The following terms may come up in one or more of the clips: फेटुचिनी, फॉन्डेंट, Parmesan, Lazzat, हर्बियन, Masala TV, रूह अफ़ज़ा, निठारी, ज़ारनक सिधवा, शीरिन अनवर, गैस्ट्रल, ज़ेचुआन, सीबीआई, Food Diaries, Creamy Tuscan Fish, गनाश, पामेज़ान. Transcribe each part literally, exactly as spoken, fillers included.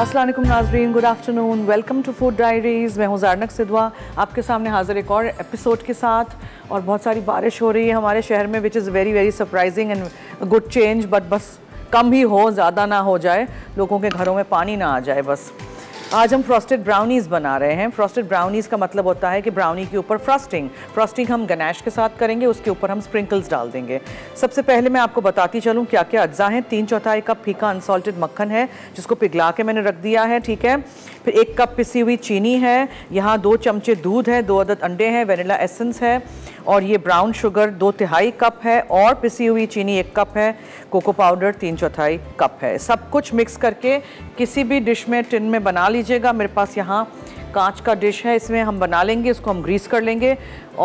अस्सलाम वालेकुम नाज़रीन, good afternoon, welcome to food diaries. मैं हूँ ज़ारनक सिधवा, आपके सामने हाज़िर एक और एपिसोड के साथ। और बहुत सारी बारिश हो रही है हमारे शहर में, which is very very surprising and good change, but बस कम ही हो, ज़्यादा ना हो जाए, लोगों के घरों में पानी ना आ जाए। बस आज हम फ्रॉस्टेड ब्राउनीज़ बना रहे हैं। फ्रॉस्टेड ब्राउनीज़ का मतलब होता है कि ब्राउनी के ऊपर फ्रॉस्टिंग फ्रॉस्टिंग हम गनाश के साथ करेंगे, उसके ऊपर हम स्प्रिंकल्स डाल देंगे। सबसे पहले मैं आपको बताती चलूँ क्या क्या अज्जा हैं। तीन चौथाई कप फीका अनसॉल्टेड मक्खन है, जिसको पिघला के मैंने रख दिया है, ठीक है। फिर एक कप पिसी हुई चीनी है, यहाँ दो चमचे दूध है, दो अदद अंडे हैं, वेनिला एसेंस है, और ये ब्राउन शुगर दो तिहाई कप है, और पिसी हुई चीनी एक कप है, कोको पाउडर तीन चौथाई कप है। सब कुछ मिक्स करके किसी भी डिश में, टिन में बना लीजिएगा। मेरे पास यहाँ कांच का डिश है, इसमें हम बना लेंगे, इसको हम ग्रीस कर लेंगे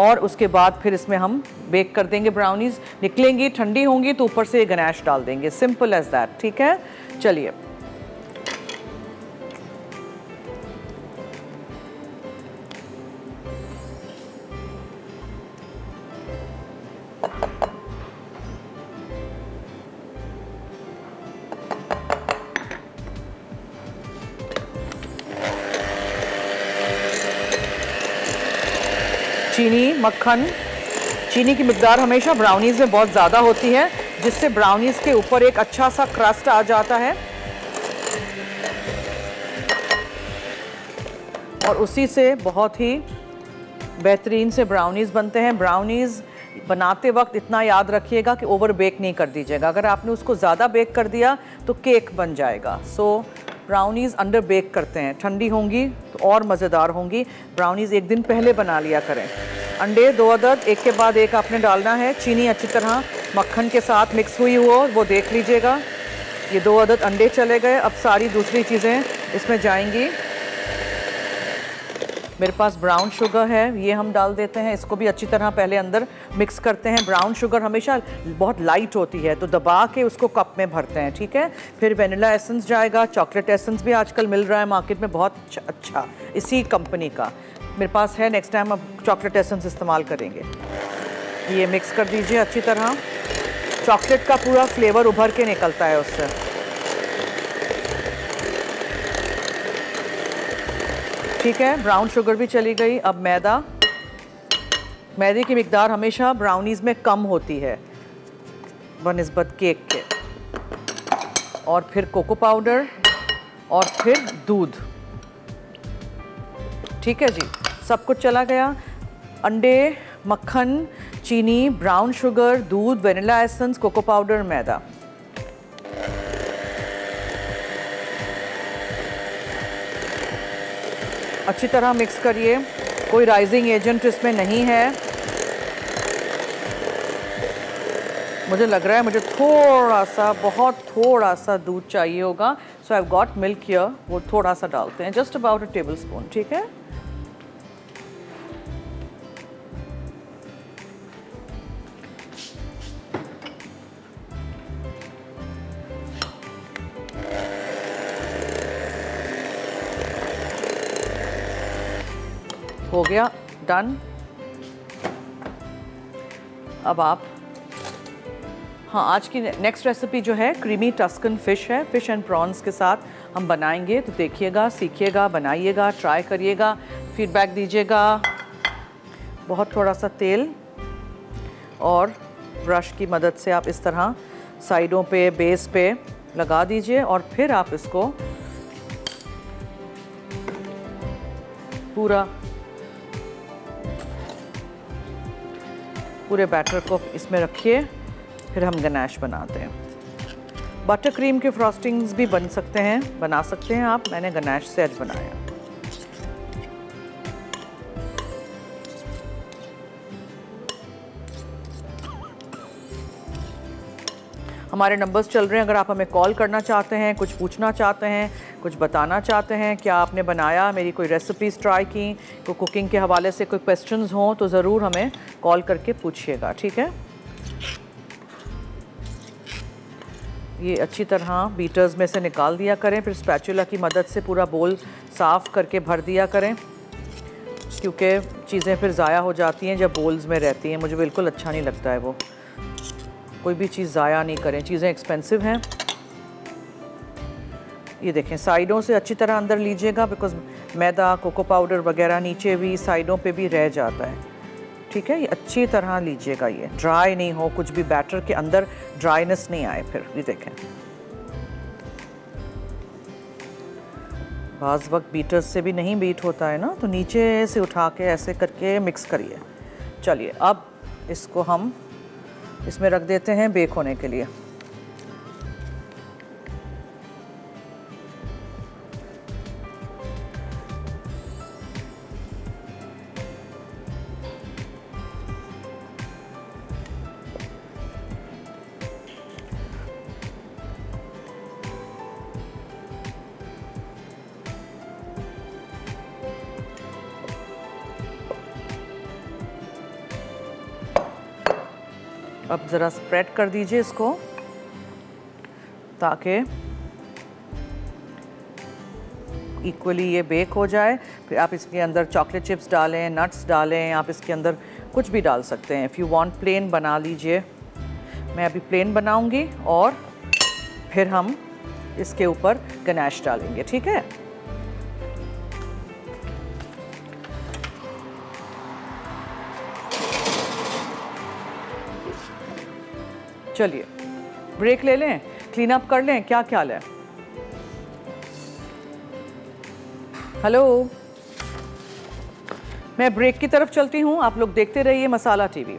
और उसके बाद फिर इसमें हम बेक कर देंगे। ब्राउनीज़ निकलेंगी, ठंडी होंगी तो ऊपर से गनाश डाल देंगे, सिंपल एज दैट, ठीक है। चलिए, चीनी, मक्खन, चीनी की मकदार हमेशा ब्राउनीज़ में बहुत ज़्यादा होती है, जिससे ब्राउनीज़ के ऊपर एक अच्छा सा क्रस्ट आ जाता है, और उसी से बहुत ही बेहतरीन से ब्राउनीज़ बनते हैं। ब्राउनीज़ बनाते वक्त इतना याद रखिएगा कि ओवर बेक नहीं कर दीजिएगा। अगर आपने उसको ज़्यादा बेक कर दिया तो केक बन जाएगा। So so, brownies under bake करते हैं, ठंडी होंगी तो और मज़ेदार होंगी। ब्राउनीज़ एक दिन पहले बना लिया करें। अंडे दो अदद एक के बाद एक आपने डालना है। चीनी अच्छी तरह मक्खन के साथ मिक्स हुई हो वो देख लीजिएगा। ये दो अदद अंडे चले गए, अब सारी दूसरी चीज़ें इसमें जाएंगी। मेरे पास ब्राउन शुगर है, ये हम डाल देते हैं, इसको भी अच्छी तरह पहले अंदर मिक्स करते हैं। ब्राउन शुगर हमेशा बहुत लाइट होती है तो दबा के उसको कप में भरते हैं, ठीक है। फिर वेनिला एसेंस जाएगा, चॉकलेट एसेंस भी आजकल मिल रहा है मार्केट में बहुत अच्छा, इसी कंपनी का मेरे पास है। नेक्स्ट टाइम अब चॉकलेट एसेंस इस्तेमाल करेंगे। ये मिक्स कर दीजिए अच्छी तरह, चॉकलेट का पूरा फ्लेवर उभर के निकलता है उससे। ठीक है, ब्राउन शुगर भी चली गई। अब मैदा, मैदे की मिकदार हमेशा ब्राउनीज़ में कम होती है बनिस्बत केक के। और फिर कोको पाउडर और फिर दूध, ठीक है जी। सब कुछ चला गया, अंडे, मक्खन, चीनी, ब्राउन शुगर, दूध, वेनिला एसेंस, कोको पाउडर, मैदा। अच्छी तरह मिक्स करिए, कोई राइजिंग एजेंट इसमें नहीं है। मुझे लग रहा है मुझे थोड़ा सा, बहुत थोड़ा सा दूध चाहिए होगा, so I have got milk here, वो थोड़ा सा डालते हैं, just about a tablespoon, ठीक है। हो गया, डन। अब आप, हाँ, आज की नेक्स्ट रेसिपी जो है क्रीमी टस्कन फ़िश है, फ़िश एंड प्रॉन्स के साथ हम बनाएंगे। तो देखिएगा, सीखिएगा, बनाइएगा, ट्राई करिएगा, फीडबैक दीजिएगा। बहुत थोड़ा सा तेल, और ब्रश की मदद से आप इस तरह साइडों पे, बेस पे लगा दीजिए, और फिर आप इसको पूरा पूरे बैटर को इसमें रखिए, फिर हम गनाश बनाते हैं। बटर क्रीम के फ्रॉस्टिंग्स भी बन सकते हैं, बना सकते हैं आप, मैंने गनाश से आज बनाया। हमारे नंबर्स चल रहे हैं, अगर आप हमें कॉल करना चाहते हैं, कुछ पूछना चाहते हैं, कुछ बताना चाहते हैं, क्या आपने बनाया, मेरी कोई रेसिपीज़ ट्राई की, कोई कुकिंग के हवाले से कोई क्वेश्चंस हों, तो ज़रूर हमें कॉल करके पूछिएगा, ठीक है। ये अच्छी तरह बीटर्स में से निकाल दिया करें, फिर स्पैचुला की मदद से पूरा बोल साफ़ करके भर दिया करें, क्योंकि चीज़ें फिर ज़ाया हो जाती हैं जब बोल्स में रहती हैं। मुझे बिल्कुल अच्छा नहीं लगता है वो, कोई भी चीज़ ज़ाया नहीं करें, चीज़ें एक्सपेंसिव हैं। ये देखें साइडों से अच्छी तरह अंदर लीजिएगा, बिकॉज मैदा कोको पाउडर वगैरह नीचे भी साइडों पे भी रह जाता है। ठीक है, ये अच्छी तरह लीजिएगा, ये ड्राई नहीं हो, कुछ भी बैटर के अंदर ड्राइनेस नहीं आए। फिर ये देखें बाज़ वक्त बीटर्स से भी नहीं बीट होता है ना, तो नीचे से उठा के ऐसे करके मिक्स करिए। चलिए अब इसको हम इसमें रख देते हैं बेक होने के लिए। अब ज़रा स्प्रेड कर दीजिए इसको, ताकि इक्वली ये बेक हो जाए। फिर आप इसके अंदर चॉकलेट चिप्स डालें, नट्स डालें, आप इसके अंदर कुछ भी डाल सकते हैं। इफ़ यू वांट प्लेन बना लीजिए, मैं अभी प्लेन बनाऊंगी और फिर हम इसके ऊपर गनाश डालेंगे। ठीक है, चलिए ब्रेक ले लें, क्लीन अप कर लें, क्या ख्याल है? हेलो, मैं ब्रेक की तरफ चलती हूँ, आप लोग देखते रहिए मसाला टीवी।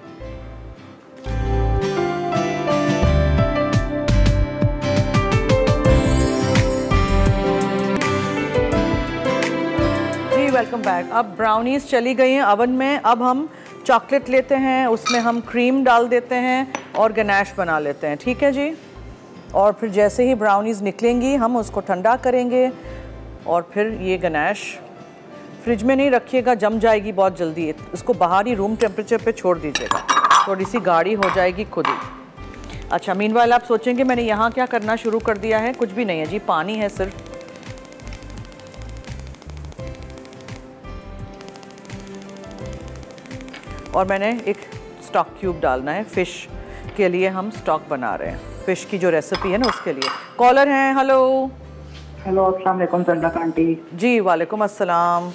जी वेलकम बैक। अब ब्राउनीज चली गई हैं अवन में, अब हम चॉकलेट लेते हैं, उसमें हम क्रीम डाल देते हैं और गनाश बना लेते हैं। ठीक है जी, और फिर जैसे ही ब्राउनीज़ निकलेंगी हम उसको ठंडा करेंगे और फिर ये गनाश फ्रिज में नहीं रखिएगा, जम जाएगी बहुत जल्दी, इसको बाहर ही रूम टेम्परेचर पे छोड़ दीजिएगा, थोड़ी सी गाढ़ी हो जाएगी खुद ही। अच्छा, मीनवाइल आप सोचेंगे मैंने यहाँ क्या करना शुरू कर दिया है, कुछ भी नहीं है जी, पानी है सिर्फ। और मैंने एक स्टॉक क्यूब डालना है, फ़िश के लिए हम स्टॉक बना रहे हैं, फ़िश की जो रेसिपी है ना उसके लिए। कॉलर हैं, हेलो। हेलो, अस्सलाम वालेकुम ज़रनक आंटी। जी वालेकुम अस्सलाम।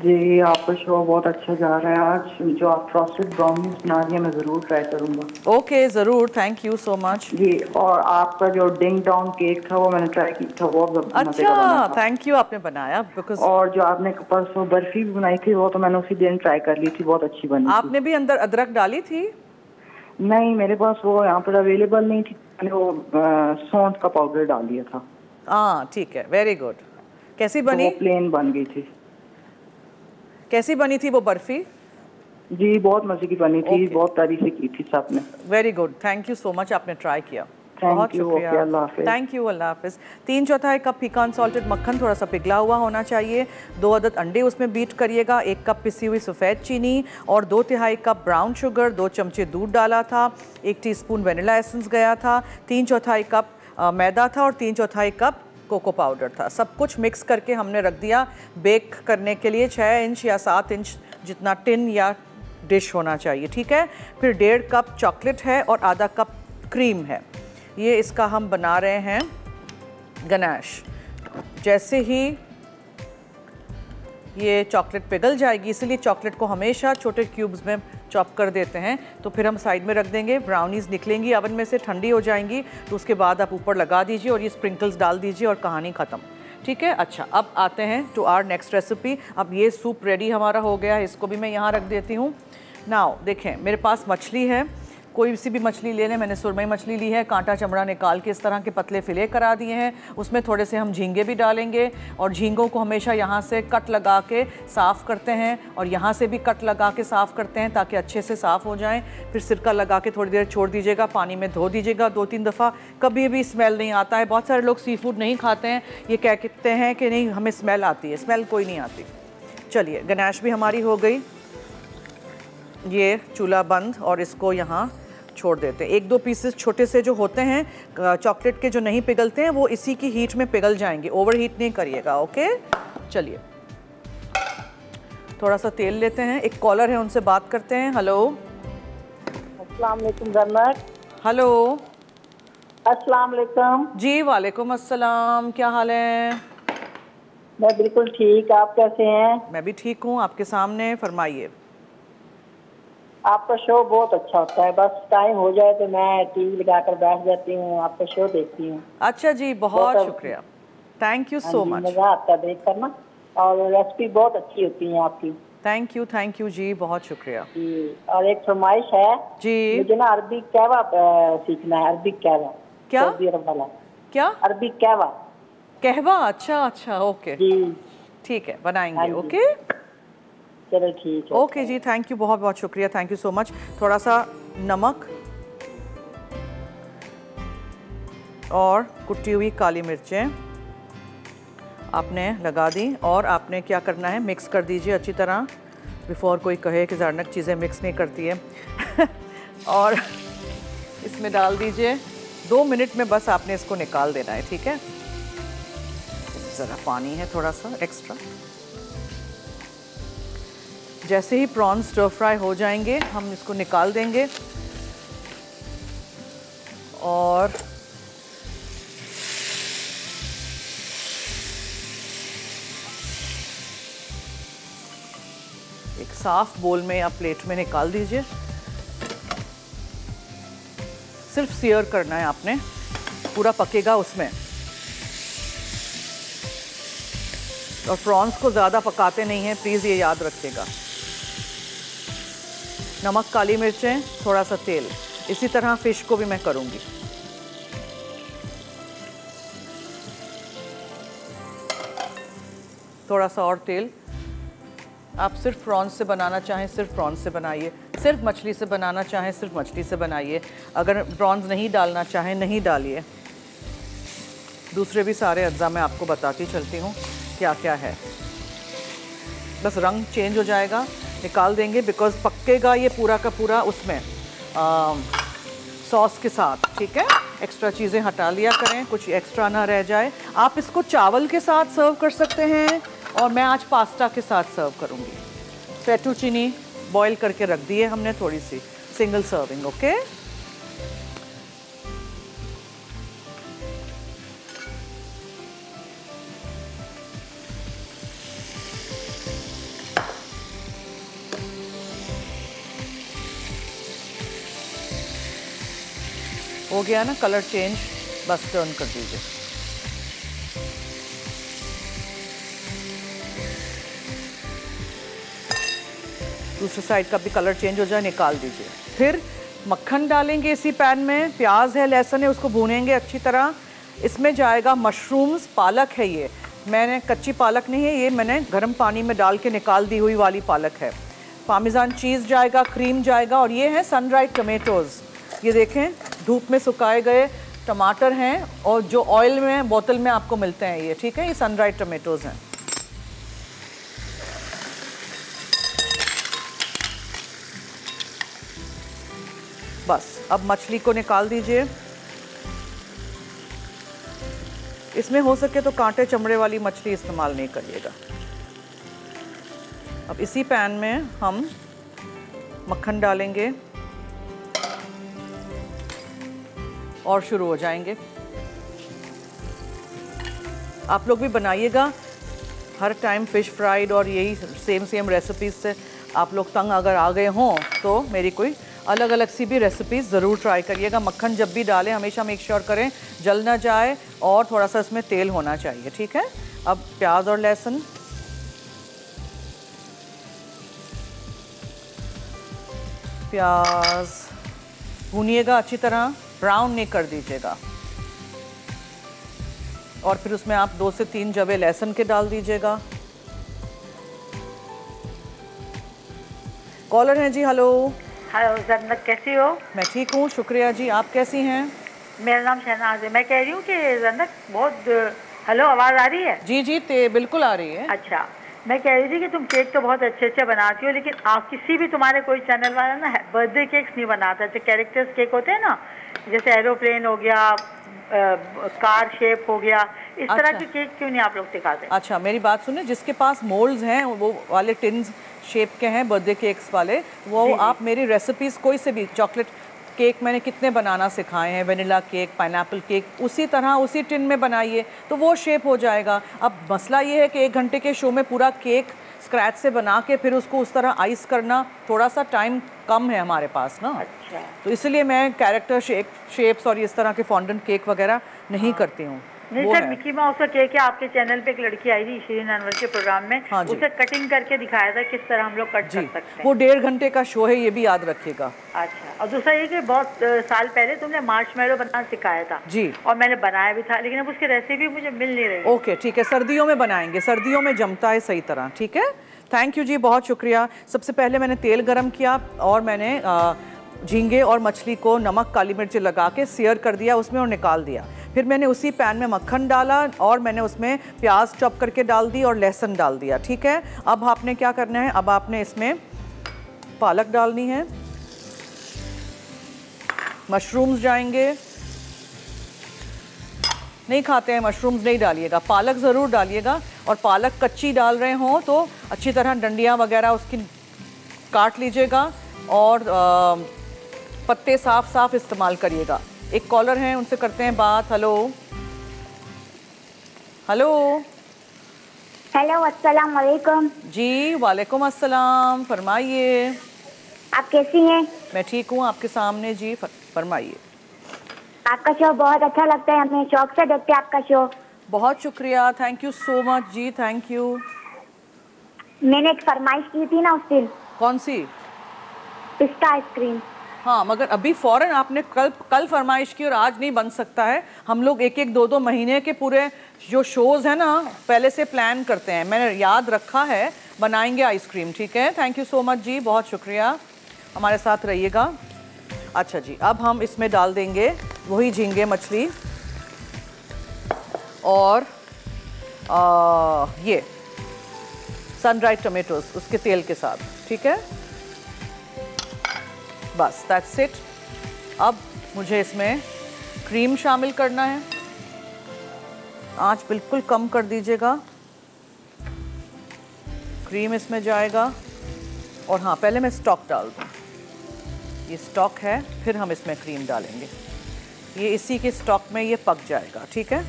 जी आपका शो बहुत अच्छा जा रहा है आज, जो आप फ्रॉस्टेड ब्राउनीज बना रही हैं मैं ज़रूर ट्राई करूँगा। ओके ज़रूर, थैंक यू सो मच जी। और आपका जो डिंग डॉन्ग केक था वो मैंने ट्राई किया था, वो अच्छा, थैंक यू आपने बनाया। बिकॉज और जो आपने परसों बर्फी भी बनाई थी वो तो मैंने उसी दिन ट्राई कर ली थी, बहुत अच्छी बनी। आपने भी अंदर अदरक डाली थी? नहीं, मेरे पास वो यहाँ पर अवेलेबल नहीं थी, मैंने वो सौंठ का पाउडर डाल दिया था। हाँ ठीक है, वेरी गुड। कैसी बनी? तो प्लेन बन गई थी। कैसी बनी थी वो बर्फी? जी बहुत मजे की बनी थी, okay. बहुत तारीफें की थी सबने। Very good, thank you so much, आपने ट्राई किया, बहुत शुक्रिया, थैंक यू। अल्लाह हाफिज़। तीन चौथाई कप फीका अनसॉल्टेड मक्खन, थोड़ा सा पिघला हुआ होना चाहिए। दो अदद अंडे उसमें बीट करिएगा, एक कप पिसी हुई सफ़ेद चीनी और दो तिहाई कप ब्राउन शुगर, दो चमचे दूध डाला था, एक टीस्पून वनीला एसेंस गया था, तीन चौथाई कप आ, मैदा था और तीन चौथाई कप कोको पाउडर था। सब कुछ मिक्स करके हमने रख दिया बेक करने के लिए, छः इंच या सात इंच जितना टिन या डिश होना चाहिए। ठीक है, फिर डेढ़ कप चॉकलेट है और आधा कप क्रीम है, ये इसका हम बना रहे हैं गनाश। जैसे ही ये चॉकलेट पिघल जाएगी, इसलिए चॉकलेट को हमेशा छोटे क्यूब्स में चॉप कर देते हैं, तो फिर हम साइड में रख देंगे। ब्राउनीज़ निकलेंगी अवन में से, ठंडी हो जाएंगी, तो उसके बाद आप ऊपर लगा दीजिए और ये स्प्रिंकल्स डाल दीजिए और कहानी ख़त्म। ठीक है, अच्छा अब आते हैं टू आवर नेक्स्ट रेसिपी। अब ये सूप रेडी हमारा हो गया है, इसको भी मैं यहाँ रख देती हूँ। नाउ देखें, मेरे पास मछली है, कोई सी भी मछली ले लें, मैंने सुरमई मछली ली है, कांटा चमड़ा निकाल के इस तरह के पतले फिले करा दिए हैं। उसमें थोड़े से हम झींगे भी डालेंगे, और झींगों को हमेशा यहाँ से कट लगा के साफ़ करते हैं और यहाँ से भी कट लगा के साफ़ करते हैं ताकि अच्छे से साफ़ हो जाएं। फिर सिरका लगा के थोड़ी देर छोड़ दीजिएगा, पानी में धो दीजिएगा दो तीन दफ़ा, कभी भी स्मेल नहीं आता है। बहुत सारे लोग सी फूड नहीं खाते हैं, ये कहते हैं कि नहीं हमें स्मेल आती है, स्मेल कोई नहीं आती। चलिए गनाश भी हमारी हो गई, ये चूल्हा बंद और इसको यहाँ छोड़ देते हैं। एक दो पीसेस छोटे से जो होते हैं चॉकलेट के जो नहीं पिघलते हैं वो इसी की हीट में पिघल जाएंगे, ओवर हीट नहीं करिएगा। ओके चलिए थोड़ा सा तेल लेते हैं। एक कॉलर है, उनसे बात करते हैं। हेलो, अस्सलाम वालेकुम ज़रनक। हेलो अस्सलाम वालेकुम। जी वालेकुम अस्सलाम, क्या हाल है? मैं बिल्कुल ठीक, आप कैसे हैं? मैं भी ठीक हूँ, आपके सामने। फरमाइए। आपका शो बहुत अच्छा होता है, बस टाइम हो जाए तो मैं टीवी लगाकर बैठ जाती हूँ, आपका शो देखती हूँ। अच्छा जी, बहुत शुक्रिया, थैंक यू सो मच। मज़ा आता है देख कर ना, और रेसिपी बहुत अच्छी होती है आपकी। थैंक यू, थैंक यू जी, बहुत शुक्रिया जी। और एक फरमाइश है जी, मुझे ना अरबी कहवा सीखना है। अरबी कहवा क्या? क्या अरबी कहवा? कहवा, अच्छा अच्छा, ओके जी, ठीक है, बनाएंगे। ओके चलो, ठीक है, ओके जी, थैंक यू, बहुत बहुत शुक्रिया, थैंक यू सो मच। थोड़ा सा नमक और कुटी हुई काली मिर्चें आपने लगा दी, और आपने क्या करना है, मिक्स कर दीजिए अच्छी तरह, बिफोर कोई कहे कि ज़रनक चीज़ें मिक्स नहीं करती है। और इसमें डाल दीजिए, दो मिनट में बस आपने इसको निकाल देना है, ठीक है। ज़रा पानी है थोड़ा सा एक्स्ट्रा। जैसे ही प्रॉन्स स्टर फ्राई हो जाएंगे हम इसको निकाल देंगे, और एक साफ बोल में या प्लेट में निकाल दीजिए। सिर्फ सियर करना है आपने, पूरा पकेगा उसमें, और प्रॉन्स को ज़्यादा पकाते नहीं हैं, प्लीज़ ये याद रखिएगा। नमक, काली मिर्चें, थोड़ा सा तेल, इसी तरह फ़िश को भी मैं करूँगी। थोड़ा सा और तेल। आप सिर्फ प्रॉन्स से बनाना चाहें सिर्फ प्रॉन्स से बनाइए, सिर्फ मछली से बनाना चाहें सिर्फ मछली से बनाइए, अगर प्रॉन्स नहीं डालना चाहें नहीं डालिए। दूसरे भी सारे अज्जा मैं आपको बताती चलती हूँ क्या क्या है, बस रंग चेंज हो जाएगा, निकाल देंगे, बिकॉज़ पकेगा ये पूरा का पूरा उसमें सॉस के साथ, ठीक है। एक्स्ट्रा चीज़ें हटा लिया करें, कुछ एक्स्ट्रा ना रह जाए। आप इसको चावल के साथ सर्व कर सकते हैं, और मैं आज पास्ता के साथ सर्व करूंगी। फेटुचिनी बॉईल करके रख दी है हमने, थोड़ी सी सिंगल सर्विंग। ओके, हो गया ना कलर चेंज, बस टर्न कर दीजिए। दूसरी साइड का भी कलर चेंज हो जाए, निकाल दीजिए। फिर मक्खन डालेंगे इसी पैन में, प्याज है, लहसुन है, उसको भूनेंगे अच्छी तरह। इसमें जाएगा मशरूम्स, पालक है, ये मैंने कच्ची पालक नहीं है, ये मैंने गर्म पानी में डाल के निकाल दी हुई वाली पालक है। पामेज़ान चीज़ जाएगा, क्रीम जाएगा, और ये है सनड्राइड टमेटोज़, ये देखें धूप में सुखाए गए टमाटर हैं, और जो ऑयल में बोतल में आपको मिलते हैं ये, ठीक है, ये सनड्राइड टमेटोज़ हैं। बस अब मछली को निकाल दीजिए। इसमें हो सके तो कांटे चमड़े वाली मछली इस्तेमाल नहीं करिएगा। अब इसी पैन में हम मक्खन डालेंगे, और शुरू हो जाएंगे। आप लोग भी बनाइएगा, हर टाइम फ़िश फ्राइड और यही सेम सेम रेसिपीज़ से आप लोग तंग अगर आ गए हों तो मेरी कोई अलग अलग सी भी रेसिपीज़ ज़रूर ट्राई करिएगा। मक्खन जब भी डालें हमेशा मेक श्योर करें जल ना जाए, और थोड़ा सा इसमें तेल होना चाहिए, ठीक है। अब प्याज और लहसुन, प्याज भूनिएगा अच्छी तरह, ब्राउन नहीं कर दीजिएगा, और फिर उसमें आप दो से तीन जवे लहसुन के डाल दीजिएगा। कॉलर हैं जी, हेलो। हेलो जरनक, कैसी हो? मैं ठीक हूँ, शुक्रिया जी, आप कैसी हैं? मेरा नाम शहनाज है। मैं कह रही हूँ कि जरनक बहुत, हेलो आवाज़ आ रही है? जी जी ते बिल्कुल आ रही है। अच्छा, मैं कह रही थी कि तुम केक तो बहुत अच्छे अच्छे बनाती हो, लेकिन आप किसी भी तुम्हारे कोई चैनल वाला ना बर्थडे केक्स नहीं बनाता, जो कैरेक्टर्स केक होते हैं ना, जैसे एरोप्लेन हो गया, कार शेप हो गया, इस तरह के केक क्यों नहीं आप लोग दिखाते? अच्छा मेरी बात सुने, जिसके पास मोल्ड्स हैं वो वाले टिन्स शेप के हैं बर्थडे केक्स वाले, वो आप मेरी रेसिपीज़ कोई से भी चॉकलेट केक मैंने कितने बनाना सिखाए हैं, वनीला केक, पाइनएप्पल केक, उसी तरह उसी टिन में बनाइए तो वो शेप हो जाएगा। अब मसला ये है कि एक घंटे के शो में पूरा केक स्क्रैच से बना के फिर उसको उस तरह आइस करना, थोड़ा सा टाइम कम है हमारे पास ना। अच्छा। तो इसलिए मैं कैरेक्टर शेप शेप्स और इस तरह के फॉन्डेंट केक वगैरह नहीं हाँ। करती हूँ। नहीं सर, मिकी माउस का केक है, आपके चैनल पे एक लड़की आई थी शीरिन अनवर के प्रोग्राम में, हाँ उसे कटिंग करके दिखाया था किस तरह हम लोग कट कर सकते हैं। वो डेढ़ घंटे का शो है, ये भी याद रखिएगा। अच्छा। और दूसरा ये कि बहुत साल पहले तुमने मार्शमैलो बनाना सिखाया था जी, और मैंने बनाया भी था, लेकिन अब उसकी रेसिपी मुझे मिल नहीं रही। ओके ठीक है, सर्दियों में बनाएंगे, सर्दियों में जमता है सही तरह। ठीक है, थैंक यू जी, बहुत शुक्रिया। सबसे पहले मैंने तेल गर्म किया और मैंने झींगे और मछली को नमक काली मिर्च लगा के सेयर कर दिया उसमें और निकाल दिया। फिर मैंने उसी पैन में मक्खन डाला और मैंने उसमें प्याज चॉप करके डाल दी और लहसुन डाल दिया। ठीक है, अब आपने क्या करना है, अब आपने इसमें पालक डालनी है, मशरूम्स जाएंगे, नहीं खाते हैं मशरूम्स नहीं डालिएगा, पालक ज़रूर डालिएगा। और पालक कच्ची डाल रहे हों तो अच्छी तरह डंडियाँ वगैरह उसकी काट लीजिएगा और आ, पत्ते साफ साफ इस्तेमाल करिएगा। एक कॉलर हैं, उनसे करते हैं बात। हेलो हेलो हेलो, अस्सलाम वालेकुम जी। वालेकुम अस्सलाम, फरमाइए आप कैसी हैं? मैं ठीक हूँ, आपके सामने जी, फरमाइए। आपका शो बहुत अच्छा लगता है हमें, शौक से देखते हैं आपका शो। बहुत शुक्रिया, थैंक यू सो मच जी, थैंक यू। मैंने एक फरमाइश की थी ना उस दिन। कौन सी? पिस्ता आइसक्रीम। हाँ, मगर अभी फ़ौरन आपने कल कल फरमाइश की और आज नहीं बन सकता है। हम लोग एक एक दो दो महीने के पूरे जो शोज़ हैं ना पहले से प्लान करते हैं। मैंने याद रखा है, बनाएंगे आइसक्रीम। ठीक है, थैंक यू सो मच जी, बहुत शुक्रिया, हमारे साथ रहिएगा। अच्छा जी, अब हम इसमें डाल देंगे वही झींगे मछली और आ, ये सनड्राइड टमेटोज उसके तेल के साथ। ठीक है, बस दैट्स इट। अब मुझे इसमें क्रीम शामिल करना है, आँच बिल्कुल कम कर दीजिएगा, क्रीम इसमें जाएगा। और हाँ, पहले मैं स्टॉक डाल दूँ, ये स्टॉक है, फिर हम इसमें क्रीम डालेंगे, ये इसी के स्टॉक में ये पक जाएगा। ठीक है,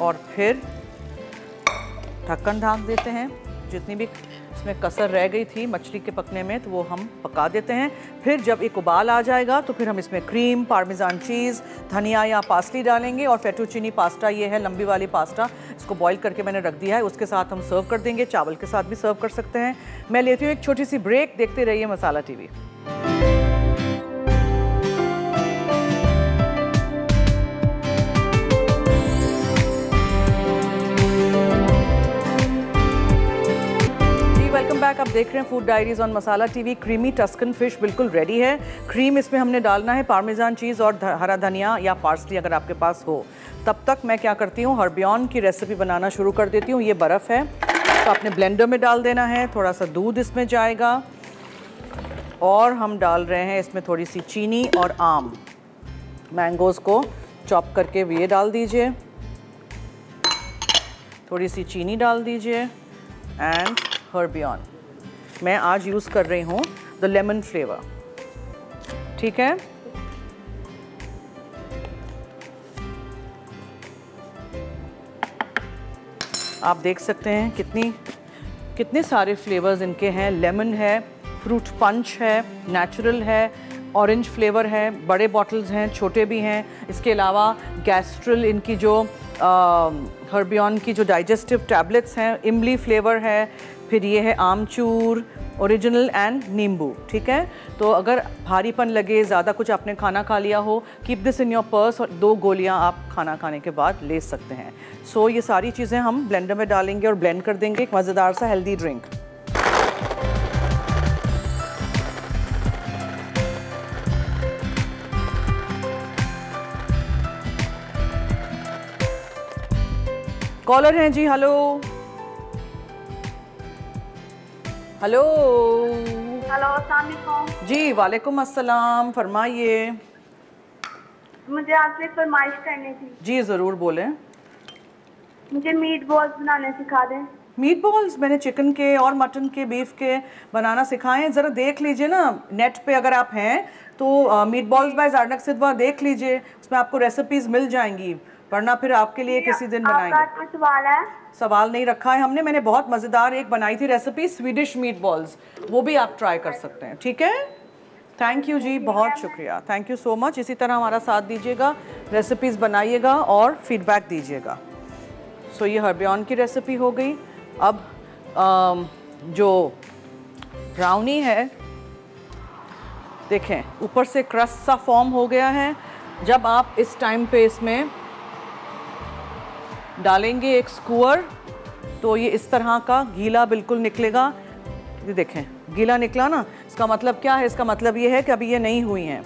और फिर ढक्कन ढाँक देते हैं, जितनी भी इसमें कसर रह गई थी मछली के पकने में तो वो हम पका देते हैं। फिर जब एक उबाल आ जाएगा तो फिर हम इसमें क्रीम, पार्मेजान चीज़, धनिया या पास्ली डालेंगे। और फेटुचिनी पास्ता ये है लंबी वाली पास्ता, इसको बॉईल करके मैंने रख दिया है, उसके साथ हम सर्व कर देंगे। चावल के साथ भी सर्व कर सकते हैं। मैं लेती हूँ एक छोटी सी ब्रेक, देखते रहिए मसाला टीवी। आप देख रहे हैं food diaries on Masala TV. Creamy Tuscan fish बिल्कुल रेडी है। क्रीम इसमें हमने डालना है, पार्मेजान चीज़ और हरा धनिया या पार्सली अगर आपके पास हो। तब तक मैं क्या करती हूँ, हर्बियन की रेसिपी बनाना शुरू कर देती हूँ। ये बर्फ़ है तो आपने ब्लेंडर में डाल देना है, थोड़ा सा दूध इसमें जाएगा और हम डाल रहे हैं इसमें थोड़ी सी चीनी और आम। मैंगोज़ को चॉप करके ये डाल दीजिए, थोड़ी सी चीनी डाल दीजिए एंड हर्बियन। मैं आज यूज़ कर रही हूँ द लेमन फ्लेवर। ठीक है, आप देख सकते हैं कितनी कितने सारे फ्लेवर्स इनके हैं। लेमन है, फ्रूट पंच है, नेचुरल है, ऑरेंज फ्लेवर है, बड़े बॉटल्स हैं, छोटे भी हैं। इसके अलावा गैस्ट्रल इनकी जो हर्बियन की जो डाइजेस्टिव टैबलेट्स हैं, इमली फ्लेवर है, फिर ये है आमचूर, ओरिजिनल एंड नींबू। ठीक है, तो अगर भारीपन लगे, ज़्यादा कुछ आपने खाना खा लिया हो, keep this in your purse और दो गोलियां आप खाना खाने के बाद ले सकते हैं। सो so, ये सारी चीज़ें हम ब्लेंडर में डालेंगे और ब्लेंड कर देंगे, एक मज़ेदार सा हेल्दी ड्रिंक। कॉलर हैं जी, हेलो हेलो हेलो, अस्सलाम वालेकुम जी। वालेकुम अस्सलाम, फरमाइए। मुझे आपसे फरमाइश करनी थी जी। ज़रूर बोलें। मुझे मीट बॉल्स बनाने सिखा दें। मीट बॉल्स मैंने चिकन के और मटन के, बीफ के बनाना सिखाएं। ज़रा देख लीजिए ना नेट पे अगर आप हैं तो मीट बॉल्स बाय ज़ारनक सिधवा देख लीजिए, उसमें आपको रेसिपीज़ मिल जाएंगी, वरना फिर आपके लिए किसी दिन बनाएंगे। सवाल है, सवाल नहीं रखा है हमने, मैंने बहुत मज़ेदार एक बनाई थी रेसिपी स्वीडिश मीट बॉल्स, वो भी आप ट्राई कर सकते हैं। ठीक है, थैंक यू जी, बहुत शुक्रिया, थैंक यू सो मच। इसी तरह हमारा साथ दीजिएगा, रेसिपीज़ बनाइएगा और फीडबैक दीजिएगा। सो ये हरबियन की रेसिपी हो गई। अब आ, जो ब्राउनी है देखें ऊपर से क्रस्ट सा फॉर्म हो गया है। जब आप इस टाइम पे इसमें डालेंगे एक स्क्वायर तो ये इस तरह का गीला बिल्कुल निकलेगा। ये देखें गीला निकला ना, इसका मतलब क्या है? इसका मतलब ये है कि अभी ये नहीं हुई हैं,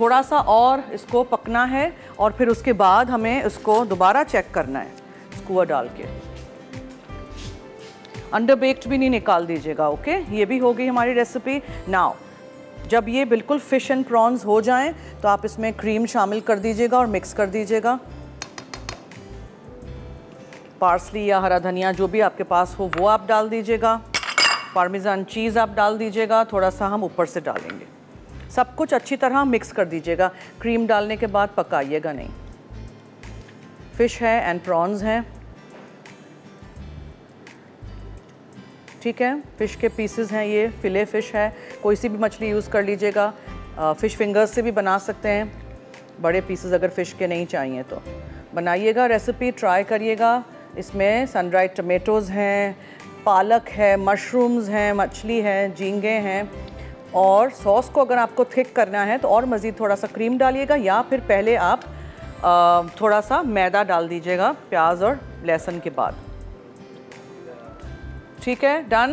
थोड़ा सा और इसको पकना है और फिर उसके बाद हमें इसको दोबारा चेक करना है स्क्वायर डाल के। अंडर बेक्ड भी नहीं निकाल दीजिएगा। ओके, ये भी हो गई हमारी रेसिपी। नाउ जब ये बिल्कुल फ़िश एंड प्रॉन्स हो जाएं तो आप इसमें क्रीम शामिल कर दीजिएगा और मिक्स कर दीजिएगा। पार्सली या हरा धनिया जो भी आपके पास हो वो आप डाल दीजिएगा। पार्मेजान चीज़ आप डाल दीजिएगा, थोड़ा सा हम ऊपर से डालेंगे। सब कुछ अच्छी तरह मिक्स कर दीजिएगा। क्रीम डालने के बाद पकाइएगा नहीं। फ़िश है एंड प्रॉन्स हैं, ठीक है। फ़िश के पीसेस हैं, ये फिले फ़िश है, कोई सी भी मछली यूज़ कर लीजिएगा। फ़िश फिंगर्स से भी बना सकते हैं, बड़े पीसेस अगर फ़िश के नहीं चाहिए तो। बनाइएगा रेसिपी, ट्राई करिएगा। इसमें सनड्राइड टमेटोज़ हैं, पालक है, मशरूम्स हैं, मछली है, झींगे हैं। और सॉस को अगर आपको थिक करना है तो और मज़ीद थोड़ा सा क्रीम डालिएगा, या फिर पहले आप आ, थोड़ा सा मैदा डाल दीजिएगा प्याज और लहसुन के बाद। ठीक है, डन।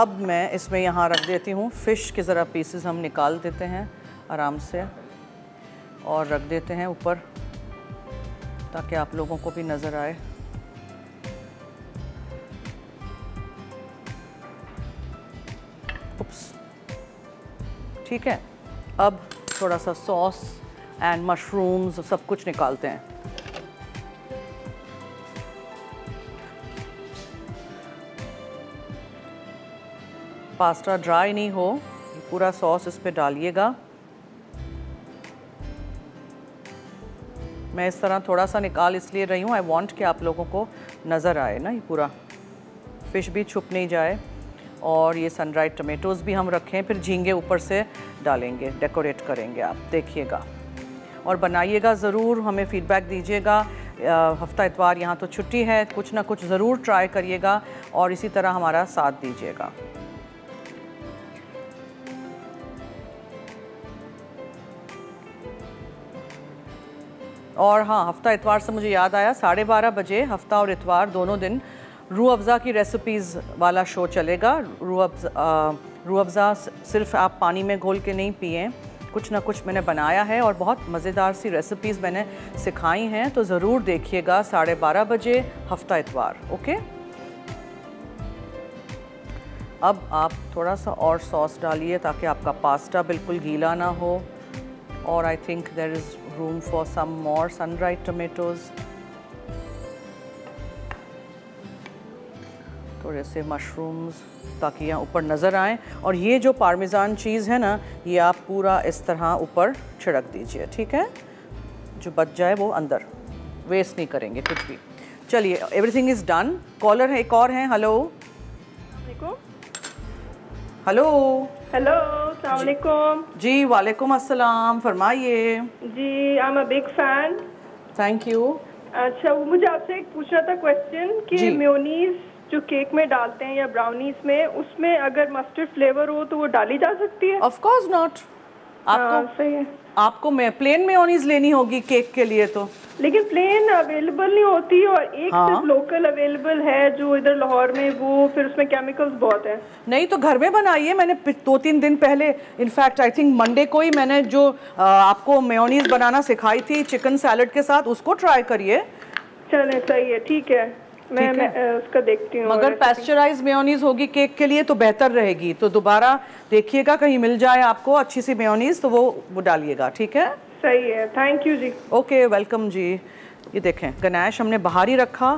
अब मैं इसमें यहाँ रख देती हूँ फ़िश के ज़रा पीसेस हम निकाल देते हैं आराम से और रख देते हैं ऊपर ताकि आप लोगों को भी नज़र आए। उप्स, ठीक है। अब थोड़ा सा सॉस एंड मशरूम्स सब कुछ निकालते हैं। पास्ता ड्राई नहीं हो, पूरा सॉस इस पे डालिएगा। मैं इस तरह थोड़ा सा निकाल इसलिए रही हूँ, आई वांट कि आप लोगों को नज़र आए ना, ये पूरा फिश भी छुप नहीं जाए। और ये सनड्राइड टमेटोज़ भी हम रखें, फिर झींगे ऊपर से डालेंगे, डेकोरेट करेंगे। आप देखिएगा और बनाइएगा ज़रूर, हमें फ़ीडबैक दीजिएगा। हफ्ता इतवार यहाँ तो छुट्टी है, कुछ ना कुछ ज़रूर ट्राई करिएगा और इसी तरह हमारा साथ दीजिएगा। और हाँ, हफ्ता इतवार से मुझे याद आया, साढ़े बारह बजे हफ्ता और इतवार दोनों दिन रूह अफ़ज़ा की रेसिपीज़ वाला शो चलेगा। रूह अफ़ज़ा रूह अफ़ज़ा सिर्फ आप पानी में घोल के नहीं पिएं, कुछ ना कुछ मैंने बनाया है और बहुत मज़ेदार सी रेसिपीज़ मैंने सिखाई हैं, तो ज़रूर देखिएगा साढ़े बारह बजे हफ्ता इतवार। ओके, अब आप थोड़ा सा और सॉस डालिए ताकि आपका पास्ता बिल्कुल गीला ना हो। और I think there is room for some more sun-dried tomatoes, थोड़े से मशरूम्स ताकि यहाँ ऊपर नज़र आए। और ये जो पार्मेजान चीज़ है ना, ये आप पूरा इस तरह ऊपर छिड़क दीजिए, ठीक है। जो बच जाए वो अंदर, वेस्ट नहीं करेंगे कुछ भी। चलिए, एवरीथिंग इज़ डन। कॉलर है, एक और हैं। हेलो हेलो हेलो, अस्सलाम वालेकुम जी। वालेकुम अस्सलाम, फरमाइए जी। I am a big fan, thank you. अच्छा, वो मुझे आपसे एक पूछना था क्वेश्चन कि मेयोनीज़ जो केक में डालते हैं या ब्राउनीज में, उसमें अगर मस्टर्ड फ्लेवर हो तो वो डाली जा सकती है? Of course not. आपको आपको मैं प्लेन मेयोनीज लेनी होगी केक के लिए तो, लेकिन प्लेन अवेलेबल नहीं होती और एक हाँ। सिर्फ लोकल अवेलेबल है जो इधर लाहौर में, वो फिर उसमें केमिकल्स बहुत हैं। नहीं तो घर में बनाइए। मैंने दो तीन दिन पहले, इनफैक्ट आई थिंक मंडे को ही मैंने जो आ, आपको मेयोनीज बनाना सिखाई थी चिकन सैलड के साथ, उसको ट्राई करिए। चले, सही है, ठीक है, मैं, मैं उसका देखती हूँ। मगर पैस्चराइज मेयोनीज होगी केक के लिए तो बेहतर रहेगी, तो दोबारा देखिएगा कहीं मिल जाए आपको अच्छी सी मेयोनीज, तो वो वो डालिएगा, ठीक है। सही है, थैंक यू जी। ओके वेलकम जी। ये देखें गणेश हमने बाहर ही रखा,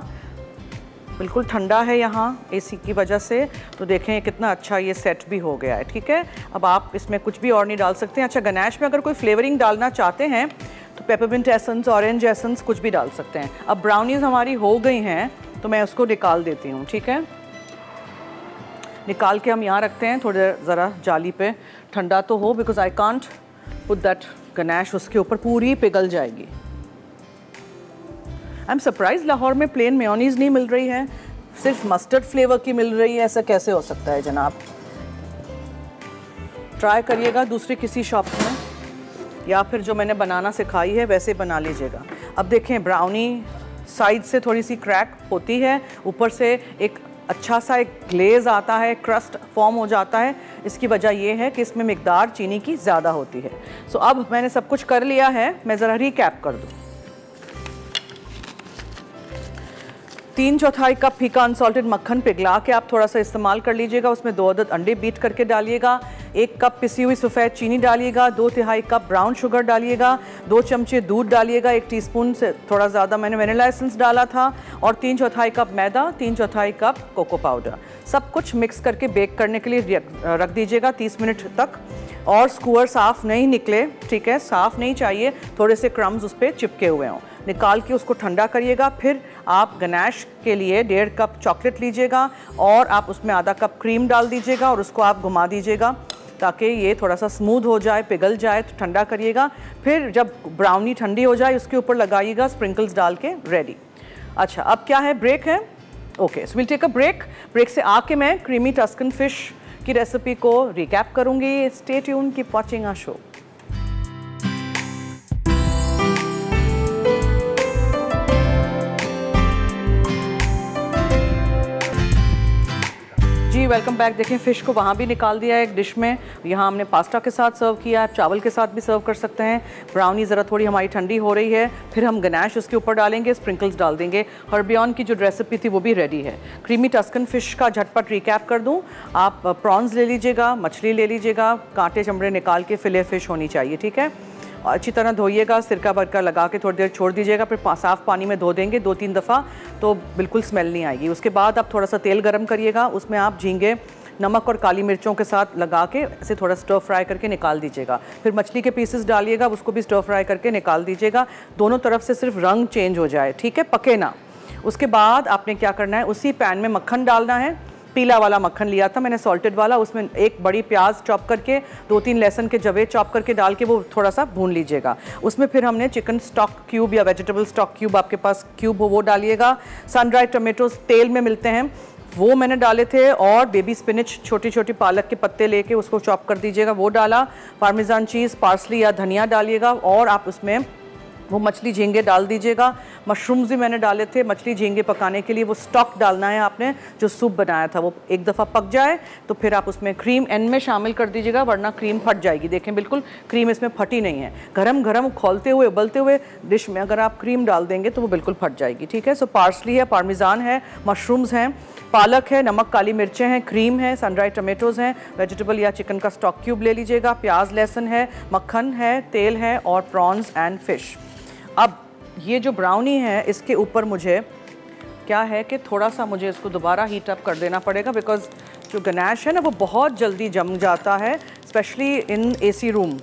बिल्कुल ठंडा है यहाँ एसी की वजह से, तो देखें कितना अच्छा ये सेट भी हो गया है। ठीक है, अब आप इसमें कुछ भी और नहीं डाल सकते हैं। अच्छा गणेश में अगर कोई फ्लेवरिंग डालना चाहते हैं तो पेपरमिंट एसेंस, ऑरेंज एसेंस कुछ भी डाल सकते हैं। अब ब्राउनीज़ हमारी हो गई हैं तो मैं उसको निकाल देती हूँ। ठीक है, निकाल के हम यहाँ रखते हैं थोड़ी देर, ज़रा जाली पे ठंडा तो हो, because I can't put that Ganesh, उसके ऊपर पूरी पिघल जाएगी। आई एम सरप्राइज लाहौर में प्लेन मेयोनीज़ नहीं मिल रही है, सिर्फ मस्टर्ड फ्लेवर की मिल रही है। ऐसा कैसे हो सकता है जनाब? ट्राई करिएगा दूसरे किसी शॉप में, या फिर जो मैंने बनाना सिखाई है वैसे बना लीजिएगा। अब देखें ब्राउनी साइड से थोड़ी सी क्रैक होती है, ऊपर से एक अच्छा सा एक ग्लेज आता है, क्रस्ट फॉर्म हो जाता है। इसकी वजह यह है कि इसमें मिकदार चीनी की ज़्यादा होती है। सो so, अब मैंने सब कुछ कर लिया है, मैं ज़रा रिकैप कर दूँ। तीन चौथाई कप फीका अनसॉल्टेड मक्खन पिघला के आप थोड़ा सा इस्तेमाल कर लीजिएगा। उसमें दो अदद अंडे बीट करके डालिएगा, एक कप पिसी हुई सफ़ेद चीनी डालिएगा, दो तिहाई कप ब्राउन शुगर डालिएगा, दो चमचे दूध डालिएगा, एक टीस्पून से थोड़ा ज़्यादा मैंने वनीला एसेंस डाला था, और तीन चौथाई कप मैदा, तीन चौथाई कप कोको पाउडर। सब कुछ मिक्स करके बेक करने के लिए रख दीजिएगा तीस मिनट तक। और स्कूअर साफ़ नहीं निकले, ठीक है, साफ़ नहीं चाहिए, थोड़े से क्रम्स उस पर चिपके हुए हों, निकाल के उसको ठंडा करिएगा। फिर आप गणेश के लिए डेढ़ कप चॉकलेट लीजिएगा और आप उसमें आधा कप क्रीम डाल दीजिएगा और उसको आप घुमा दीजिएगा ताकि ये थोड़ा सा स्मूथ हो जाए, पिघल जाए, तो ठंडा करिएगा। फिर जब ब्राउनी ठंडी हो जाए उसके ऊपर लगाइएगा स्प्रिंकल्स डाल के, रेडी। अच्छा अब क्या है, ब्रेक है। Okay so will take a break, break से आके मैं क्रीमी टस्कन फिश की रेसिपी को रिकैप करूँगी। Stay tune, keep watching our show. Welcome back. देखें फ़िश को वहाँ भी निकाल दिया है एक डिश में, यहाँ हमने पास्ता के साथ सर्व किया है, आप चावल के साथ भी सर्व कर सकते हैं। ब्राउनी ज़रा थोड़ी हमारी ठंडी हो रही है, फिर हम गणेश उसके ऊपर डालेंगे, स्प्रिंकल्स डाल देंगे। हर्बियन की जो रेसिपी थी वो भी रेडी है। क्रीमी टस्कन फ़िश का झटपट रिकैप कर दूँ। आप प्रॉन्स ले लीजिएगा, मछली ले लीजिएगा, कांटे चमड़े निकाल के फिले फ़िश होनी चाहिए, ठीक है। अच्छी तरह धोइएगा, सिरका बरका लगा के थोड़ी देर छोड़ दीजिएगा, फिर साफ़ पानी में धो देंगे दो तीन दफ़ा तो बिल्कुल स्मेल नहीं आएगी। उसके बाद आप थोड़ा सा तेल गरम करिएगा, उसमें आप झींगे नमक और काली मिर्चों के साथ लगा के इसे थोड़ा स्टर फ्राई करके निकाल दीजिएगा। फिर मछली के पीसेस डालिएगा, उसको भी स्टर फ्राई करके निकाल दीजिएगा, दोनों तरफ से सिर्फ रंग चेंज हो जाए, ठीक है, पके ना। उसके बाद आपने क्या करना है, उसी पैन में मक्खन डालना है, पीला वाला मक्खन लिया था मैंने, सॉल्टेड वाला। उसमें एक बड़ी प्याज चॉप करके, दो तीन लहसुन के जवे चॉप करके डाल के वो थोड़ा सा भून लीजिएगा। उसमें फिर हमने चिकन स्टॉक क्यूब या वेजिटेबल स्टॉक क्यूब, आपके पास क्यूब हो वो डालिएगा। सनड्राइड टमेटोज तेल में मिलते हैं, वो मैंने डाले थे, और बेबी स्पिनच छोटी छोटी पालक के पत्ते लेके उसको चॉप कर दीजिएगा, वो डाला। पार्मेजान चीज़, पार्सली या धनिया डालिएगा, और आप उसमें वो मछली झींगे डाल दीजिएगा। मशरूम्स भी मैंने डाले थे, मछली झींगे पकाने के लिए वो स्टॉक डालना है आपने, जो सूप बनाया था वो एक दफ़ा पक जाए तो फिर आप उसमें क्रीम एंड में शामिल कर दीजिएगा, वरना क्रीम फट जाएगी। देखें बिल्कुल क्रीम इसमें फटी नहीं है, गरम गरम खोलते हुए उबलते हुए डिश में अगर आप क्रीम डाल देंगे तो वो बिल्कुल फट जाएगी, ठीक है। सो पार्सली है, पार्मेजान है, मशरूम्स हैं, पालक है, नमक काली मिर्चें हैं, क्रीम है, सनड्राइड टमेटोज़ हैं, वेजिटेबल या चिकन का स्टॉक क्यूब ले लीजिएगा, प्याज लहसुन है, मक्खन है, तेल है, और प्रॉन्स एंड फिश। अब ये जो ब्राउनी है इसके ऊपर मुझे क्या है कि थोड़ा सा मुझे इसको दोबारा हीट अप कर देना पड़ेगा, बिकॉज़ जो गणेश है ना वो बहुत जल्दी जम जाता है, स्पेशली इन एसी रूम।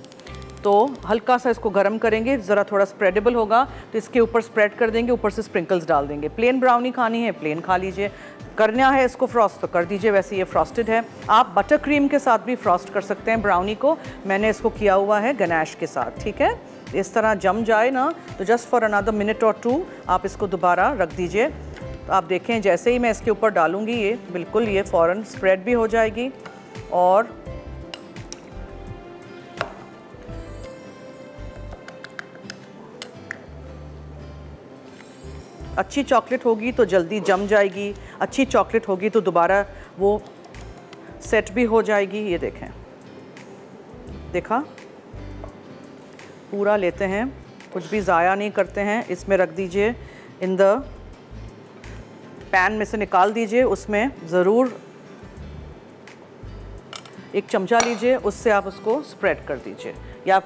तो हल्का सा इसको गर्म करेंगे, ज़रा थोड़ा स्प्रेडेबल होगा तो इसके ऊपर स्प्रेड कर देंगे, ऊपर से स्प्रिंकल्स डाल देंगे। प्लेन ब्राउनी खानी है प्लेन खा लीजिए, करना है इसको फ्रॉस्ट तो कर दीजिए, वैसे ये फ्रॉस्टेड है। आप बटर क्रीम के साथ भी फ्रॉस्ट कर सकते हैं ब्राउनी को, मैंने इसको किया हुआ है गणेश के साथ, ठीक है। इस तरह जम जाए ना तो जस्ट फॉर अनदर मिनट और टू आप इसको दोबारा रख दीजिए। तो आप देखें जैसे ही मैं इसके ऊपर डालूंगी ये बिल्कुल ये फ़ौरन स्प्रेड भी हो जाएगी और अच्छी चॉकलेट होगी तो जल्दी जम जाएगी, अच्छी चॉकलेट होगी तो दोबारा वो सेट भी हो जाएगी। ये देखें, देखा, पूरा लेते हैं, कुछ भी ज़ाया नहीं करते हैं। इसमें रख दीजिए, इन द पैन में से निकाल दीजिए, उसमें ज़रूर एक चमचा लीजिए, उससे आप उसको स्प्रेड कर दीजिए, या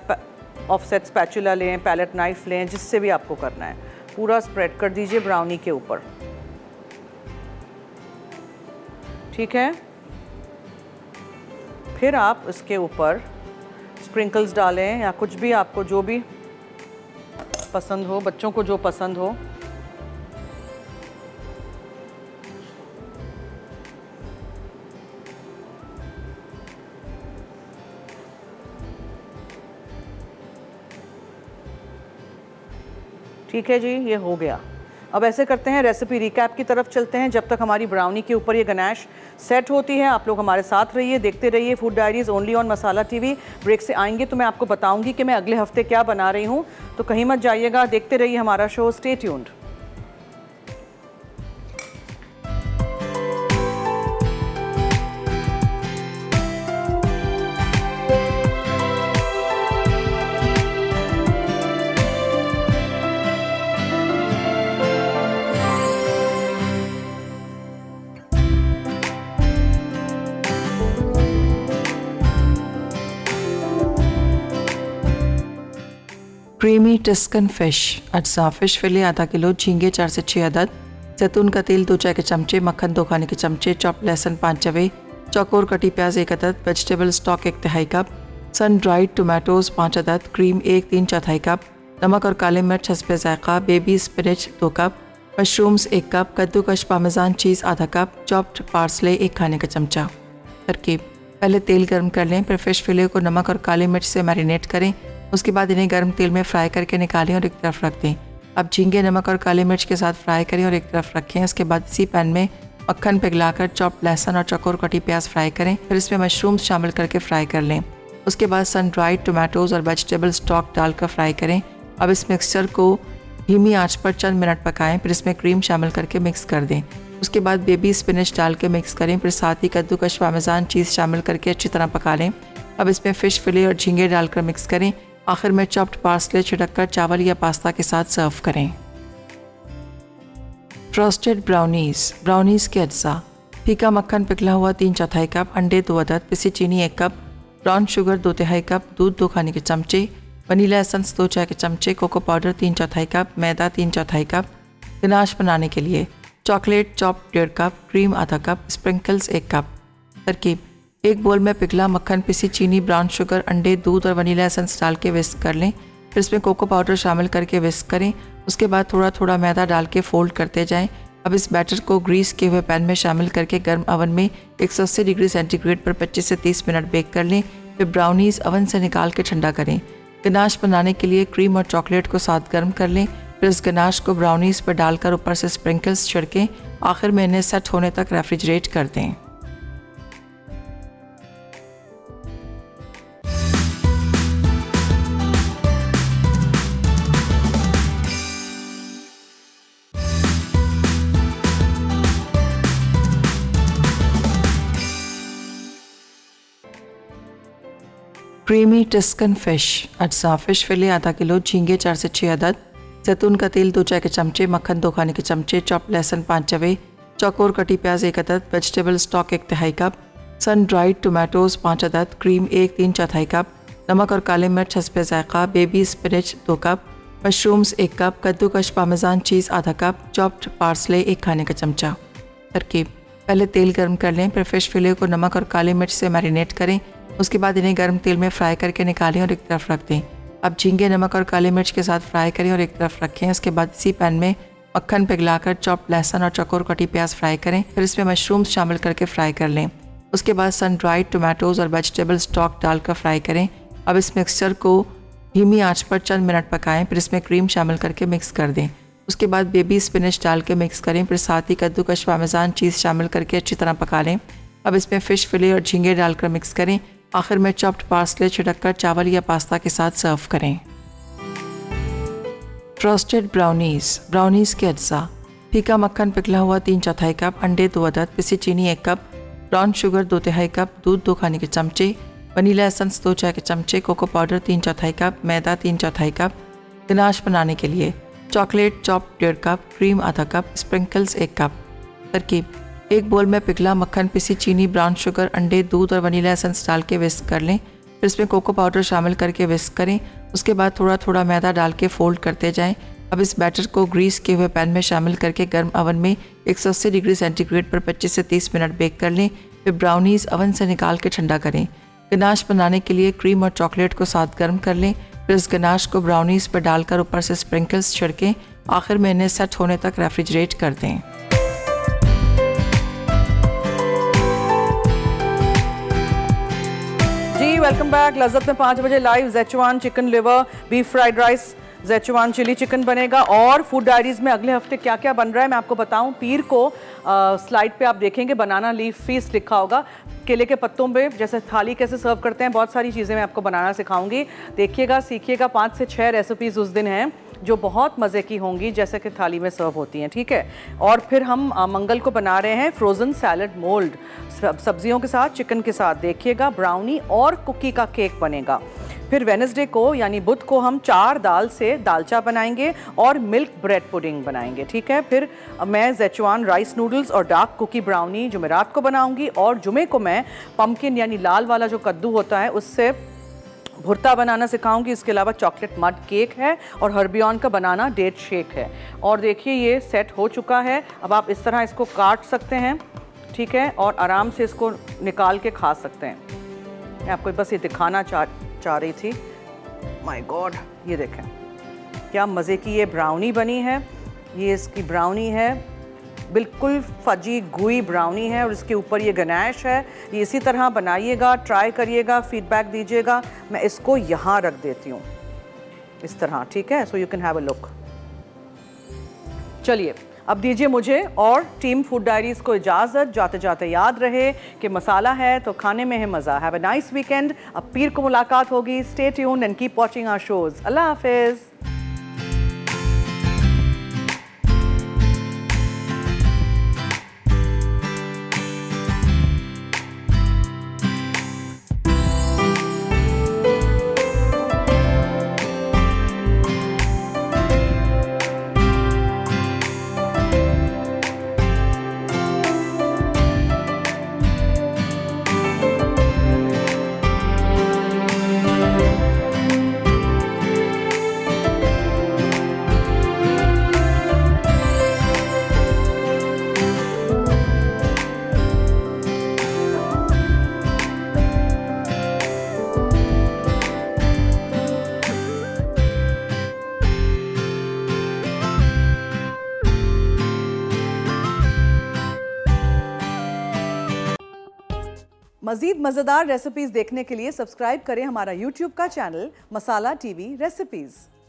ऑफसेट स्पैचुला लें, पैलेट नाइफ लें, जिससे भी आपको करना है, पूरा स्प्रेड कर दीजिए ब्राउनी के ऊपर। ठीक है, फिर आप इसके ऊपर स्प्रिंकल्स डालें या कुछ भी आपको जो भी पसंद हो, बच्चों को जो पसंद हो। ठीक है जी, ये हो गया। अब ऐसे करते हैं, रेसिपी रिकैप की तरफ चलते हैं। जब तक हमारी ब्राउनी के ऊपर ये गनाश सेट होती है, आप लोग हमारे साथ रहिए, देखते रहिए food diaries only on Masala TV. Break से आएंगे तो मैं आपको बताऊंगी कि मैं अगले हफ्ते क्या बना रही हूँ, तो कहीं मत जाइएगा, देखते रहिए हमारा शो। Stay tuned. Creamy Tuscan fish, अज्जा फ़िश फिले आधा किलो, झींगे चार से छः अदद, जैतून का तेल दो चाय के चमचे, मक्खन दो खाने के चमचे, चॉप लहसुन पाँच चवे, चौकोर कटी प्याज एक अदद, वेजिटेबल स्टॉक एक तिहाई कप, सन ड्राइड टोमेटोज़ पाँच अदद, क्रीम एक तीन चौथाई कप, नमक और काले मिर्च हसब जायका, बेबी स्पिनच दो कप, मशरूम्स एक कप, कद्दूकश पामेज़ान चीज़ आधा कप, चॉप्ड पार्सले एक खाने का चमचा। तरकीब, पहले तेल गर्म कर लें, फिर फ़िश फिले को नमक और काले मिर्च से मैरिनेट करें, उसके बाद इन्हें गर्म तेल में फ्राई करके निकालें और एक तरफ रख दें। अब झींगे नमक और काली मिर्च के साथ फ्राई करें और एक तरफ रखें। उसके बाद इसी पैन में मक्खन पिघलाकर चॉप लहसुन और चौकोर कटी प्याज फ्राई करें, फिर इसमें मशरूम्स शामिल करके फ्राई कर लें। उसके बाद सन ड्राइड टोमेटोज़ और वेजिटेबल स्टॉक डालकर फ्राई करें। अब इस मिक्सचर को धीमी आंच पर चंद मिनट पकाएं, फिर इसमें क्रीम शामिल करके मिक्स कर दें। उसके बाद बेबी स्पिनच डाल के मिक्स करें, फिर साथ ही कद्दूकश पामेज़ान चीज़ शामिल करके अच्छी तरह पका लें। अब इसमें फ़िश फिले और झींगे डालकर मिक्स करें। आखिर में चॉप्ड पार्सले छिड़क कर चावल या पास्ता के साथ सर्व करें। फ्रॉस्टेड ब्राउनीज़, ब्राउनीज़ के अज्जा, फीका मक्खन पिघला हुआ तीन चौथाई कप, अंडे दो अदद, पिसी चीनी एक कप, ब्राउन शुगर दो तिहाई कप, दूध दो खाने के चमचे, वनीला एसेंस दो चाय के चमचे, कोको पाउडर तीन चौथाई कप, मैदा तीन चौथाई कप। गनाश बनाने के लिए चॉकलेट चॉप्ड डेढ़ कप, क्रीम आधा कप, स्प्रिंकल्स एक कप। तरकीब, एक बोल में पिघला मक्खन, पिसी चीनी, ब्राउन शुगर, अंडे, दूध और वनीला एसेंस डाल के विस्क कर लें, फिर इसमें कोको पाउडर शामिल करके विस्क करें। उसके बाद थोड़ा थोड़ा मैदा डाल के फोल्ड करते जाएं। अब इस बैटर को ग्रीस किए हुए पैन में शामिल करके गर्म ओवन में एक सौ अस्सी डिग्री सेंटीग्रेड पर पच्चीस से तीस मिनट बेक कर लें, फिर ब्राउनीज़ ओवन से निकाल के ठंडा करें। गनाश बनाने के लिए क्रीम और चॉकलेट को साथ गर्म कर लें, फिर इस गनाश को ब्राउनीज़ पर डालकर ऊपर से स्प्रिंकल्स छिड़कें। आखिर में इन्हें सेट होने तक रेफ्रिजरेट कर दें। क्रीमी टस्कन फ़िश, अज्जा फ़िश फिले आधा किलो, झींगे चार से छः अदद, जैतून का तेल दो चाय के चमचे, मक्खन दो खाने के चमचे, चॉप लहसुन पाँच चवे, चौकोर कटी प्याज एक अदद, वेजिटेबल स्टॉक एक तिहाई कप, सन ड्राइड टोमेटोज़ पाँच अदद, क्रीम एक तीन चौथाई कप, नमक और काले मिर्च हसब जायका, बेबी स्पिनच दो कप, मशरूम्स एक कप, कद्दूकश पामेज़ान चीज़ आधा कप, चॉप्ड पार्सले एक खाने का चमचा। तरकीब, पहले तेल गर्म कर लें, फिर फ़िश फिले को नमक और काली मिर्च से मैरिनेट करें। उसके बाद इन्हें गर्म तेल में फ्राई करके निकालें और एक तरफ रख दें। अब झींगे नमक और काली मिर्च के साथ फ्राई करें और एक तरफ रखें। उसके बाद इसी पैन में मक्खन पिघलाकर चॉप्ड लहसुन और चौकोर कटी प्याज फ्राई करें, फिर इसमें मशरूम्स शामिल करके फ्राई कर लें। उसके बाद सन ड्राइड टोमेटोज़ और वेजिटेबल स्टॉक डालकर फ्राई करें। अब इस मिक्सचर को धीमी आँच पर चंद मिनट पकाएँ, फिर इसमें क्रीम शामिल करके मिक्स कर दें। उसके बाद बेबी स्पिनच डाल के मिक्स करें, फिर साथ ही कद्दूकश पामेज़ान चीज़ शामिल करके अच्छी तरह पका लें। अब इसमें फ़िश फिले और झींगे डालकर मिक्स करें। आखिर में चॉप्ड पार्सले छिड़ककर चावल या पास्ता के साथ सर्व करें। फ्रॉस्टेड ब्राउनीज़, ब्राउनीज़ के अज्जा, फीका मक्खन पिघला हुआ तीन चौथाई कप, अंडे दो अदद, पिसी चीनी एक कप, ब्राउन शुगर दो तिहाई कप, दूध दो खाने के चमचे, वनीला एसेंस दो चाय के चमचे, कोको पाउडर तीन चौथाई कप, मैदा तीन चौथाई कप। गनाश बनाने के लिए चॉकलेट चॉप्ड डेढ़ कप, क्रीम आधा कप, स्प्रिंकल्स एक कप। तरकीब, एक बोल में पिघला मक्खन, पिसी चीनी, ब्राउन शुगर, अंडे, दूध और वनीला एसेंस डाल के विस्क कर लें। फिर इसमें कोको पाउडर शामिल करके विस्क करें। उसके बाद थोड़ा थोड़ा मैदा डाल के फोल्ड करते जाएं। अब इस बैटर को ग्रीस किए हुए पैन में शामिल करके गर्म ओवन में एक सौ अस्सी डिग्री सेंटीग्रेड पर पच्चीस से तीस मिनट बेक कर लें। फिर ब्राउनीज ओवन से निकाल के ठंडा करें। गनाश बनाने के लिए क्रीम और चॉकलेट को साथ गर्म कर लें। फिर इस गनाश को ब्राउनीज पर डालकर ऊपर से स्प्रिंकल्स छिड़कें। आखिर में इन्हें सेट होने तक रेफ्रिजरेट कर दें। जी वेलकम बैक। लज्जत में पाँच बजे live ज़ेचुआन chicken liver, beef fried rice, ज़ेचुआन chilli chicken बनेगा। और फूड डायरीज़ में अगले हफ्ते क्या क्या बन रहा है मैं आपको बताऊं। पीर को आ, स्लाइड पे आप देखेंगे बनाना लीफ फीस लिखा होगा। केले के पत्तों पे जैसे थाली कैसे सर्व करते हैं, बहुत सारी चीज़ें मैं आपको बनाना सिखाऊंगी। देखिएगा, सीखिएगा। पाँच से छः रेसिपीज़ उस दिन हैं जो बहुत मज़े की होंगी, जैसे कि थाली में सर्व होती हैं। ठीक है। और फिर हम मंगल को बना रहे हैं फ्रोज़न सैलड मोल्ड, सब्जियों के साथ, चिकन के साथ। देखिएगा, ब्राउनी और कुकी का केक बनेगा। फिर वेडनेसडे को यानी बुध को हम चार दाल से दालचा बनाएंगे और मिल्क ब्रेड पुडिंग बनाएंगे। ठीक है। फिर मैं ज़ेचुआन राइस नूडल्स और डार्क कुकी ब्राउनी जुमेरात को बनाऊंगी। और जुमे को मैं पम्पकिन यानी लाल वाला जो कद्दू होता है उससे भुर्ता बनाना सिखाऊंगी। इसके अलावा चॉकलेट मड केक है और हर्बियन का बनाना डेट शेक है। और देखिए ये सेट हो चुका है। अब आप इस तरह इसको काट सकते हैं। ठीक है। और आराम से इसको निकाल के खा सकते हैं। मैं आपको बस ये दिखाना चाह चाह रही थी। माय गॉड, ये देखें क्या मज़े की ये ब्राउनी बनी है। ये इसकी ब्राउनी है, बिल्कुल फजी गुई ब्राउनी है। और इसके ऊपर ये गनाश है। ये इसी तरह बनाइएगा, ट्राई करिएगा, फीडबैक दीजिएगा। मैं इसको यहाँ रख देती हूँ इस तरह। ठीक है। So you can have a look. चलिए अब दीजिए मुझे और टीम फूड डायरीज़ को इजाज़त। जाते जाते याद रहे कि मसाला है तो खाने में है मज़ा। Have a nice weekend. अब पीर को मुलाकात होगी। Stay tuned and keep watching our shows. अल्लाह हाफिज़। मज़ीद मज़ेदार रेसिपीज़ देखने के लिए सब्सक्राइब करें हमारा यूट्यूब का चैनल मसाला टीवी रेसिपीज़।